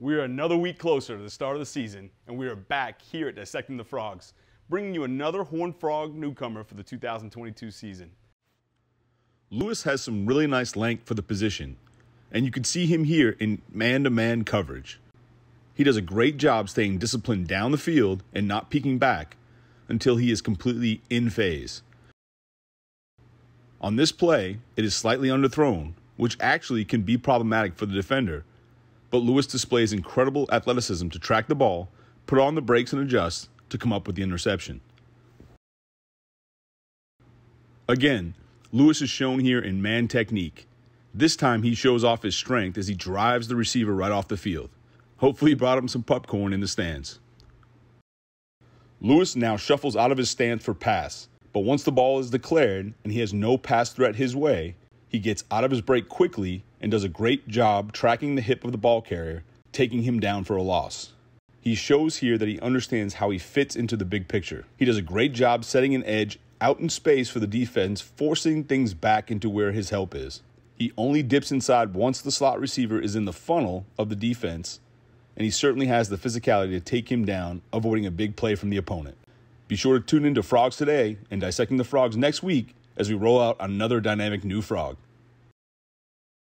We're another week closer to the start of the season, and we are back here at Dissecting the Frogs, bringing you another Horned Frog newcomer for the 2022 season. Lewis has some really nice length for the position, and you can see him here in man-to-man coverage. He does a great job staying disciplined down the field and not peeking back until he is completely in phase. On this play, it is slightly underthrown, which actually can be problematic for the defender, but Lewis displays incredible athleticism to track the ball, put on the brakes and adjust to come up with the interception. Again, Lewis is shown here in man technique. This time he shows off his strength as he drives the receiver right off the field. Hopefully he brought him some popcorn in the stands. Lewis now shuffles out of his stance for pass, but once the ball is declared and he has no pass threat his way, he gets out of his break quickly and does a great job tracking the hip of the ball carrier, taking him down for a loss. He shows here that he understands how he fits into the big picture. He does a great job setting an edge out in space for the defense, forcing things back into where his help is. He only dips inside once the slot receiver is in the funnel of the defense, and he certainly has the physicality to take him down, avoiding a big play from the opponent. Be sure to tune in to Frogs Today and Dissecting the Frogs next week as we roll out another dynamic new frog.